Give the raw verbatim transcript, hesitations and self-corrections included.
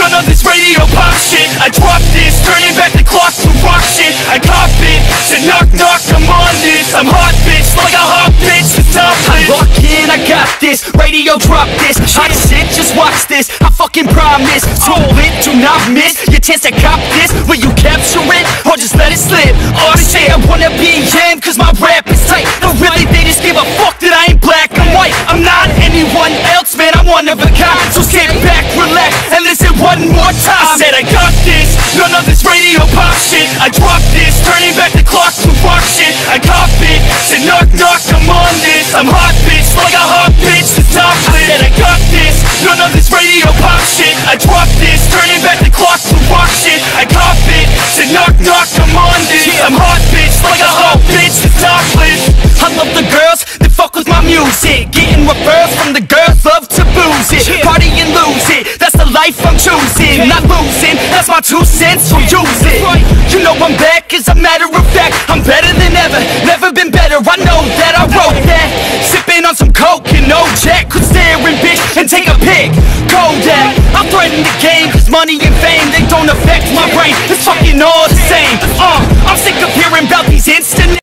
done on this radio pop shit. I dropped this, turning back the clock to rock shit. I cop it, said knock knock, I'm on this. I'm hot bitch, like a hot bitch, it's not this. I lock in, I got this, radio drop this. Hot shit, just watch this, I fucking promise. Too lit, do not miss your chance to cop this. Will you capture it, or just let it slip? Oh shit, I wanna be him, cause my rap is tight. No really, they just give a fuck that I ain't black and white. I'm not anyone else, man, I'm one of a kind. So sit back, relax, and listen one more time. I said I got this, none of this radio pop shit. I dropped this, turning back the clock to rock shit. I cop it, said knock knock, I'm on this. I'm hot bitch, like a hot bitch, it's not lit. I said I got this, none of this radio pop shit. I dropped this, turning back the clock to rock shit. I cop it, said knock knock, I'm on this. I'm hot bitch, like a hot bitch, it's not lit. I love the girls, they fuck with my music. Getting referrals from the girls, love to booze it. Party and lose it, that's the life I'm choosing. Not losing, that's my two cents, so use it. You know I'm back, as a matter of fact. I'm better than ever, never been better. I know that I wrote that. Sipping on some coke and no jack. Could stare and bitch and take a pic. Kodak, I'm threatening the game, cause money and fame, they don't affect my brain. It's fucking all the same. Uh, I'm sick of hearing about these instant